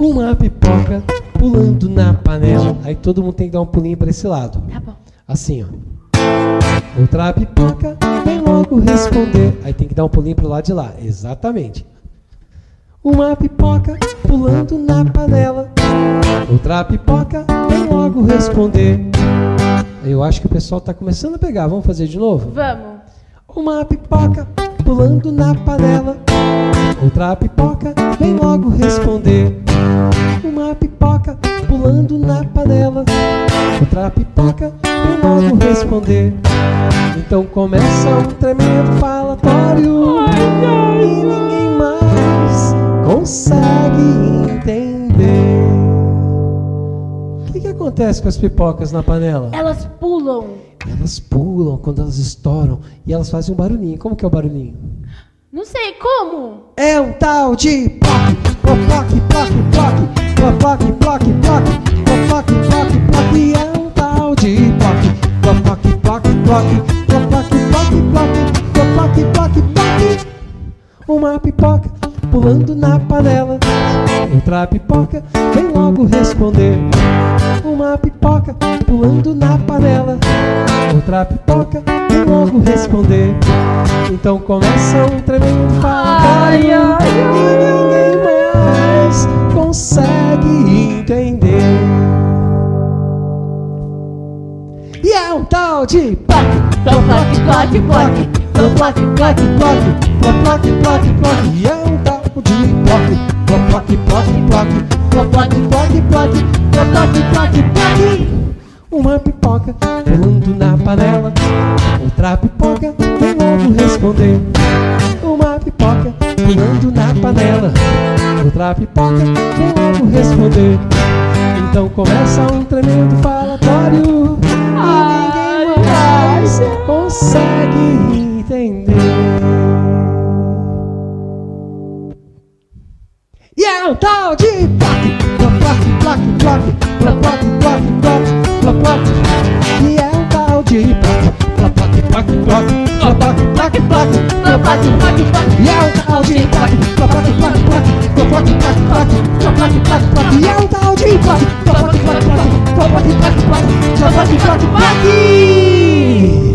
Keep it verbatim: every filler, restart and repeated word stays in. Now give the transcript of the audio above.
Uma pipoca pulando na panela. Aí todo mundo tem que dar um pulinho para esse lado. Tá bom. Assim, ó. Outra pipoca vem logo responder. Aí tem que dar um pulinho pro lado de lá. Exatamente. Uma pipoca pulando na panela. Outra pipoca vem logo responder. Eu acho que o pessoal tá começando a pegar. Vamos fazer de novo? Vamos. Uma pipoca pulando na panela. Outra pipoca vem logo responder. Uma pipoca pulando na panela. Outra pipoca vem logo responder. Então começa um tremendo falatório. E ninguém mais consegue entender. O que que acontece com as pipocas na panela? Elas pulam. Elas pulam quando elas estouram. E elas fazem um barulhinho. Como que é o barulhinho? Não sei, como? É um tal de pop, pop, pop, pop. Pop, pop, pop, pop, pop, pop. É um tal de pop, pop, pop, pop. Pop, pop, pop, pop. Uma pipoca pulando na panela. Outra pipoca vem logo responder. Uma pipoca pulando na panela. Outra pipoca vem logo responder. Então começa um tremendo falatório. E ninguém mais consegue entender. E é um tal de pop, pop, pop, pop, pop, pop, pop. Ploc, ploc, ploc, e é um tal de ploc. Ploc, ploc, ploc, ploc, ploc, ploc, ploc, ploc, ploc. Uma pipoca pulando na panela. Outra pipoca vem logo responder. Uma pipoca pulando na panela. Outra pipoca vem logo responder. Então começa um tremendo falatório. E ninguém mais consegue entender. E é um tal de plaque, plaque, plaque, plaque, plaque, plaque, plaque, plaque. E é um tal de plaque, plaque, plaque, plaque, plaque, plaque, plaque, plaque, plaque, plaque. E é um tal de plaque, plaque, plaque, plaque, plaque, plaque, plaque, plaque. E é um tal de plaque, plaque, plaque, plaque, plaque, plaque, plaque, plaque, plaque.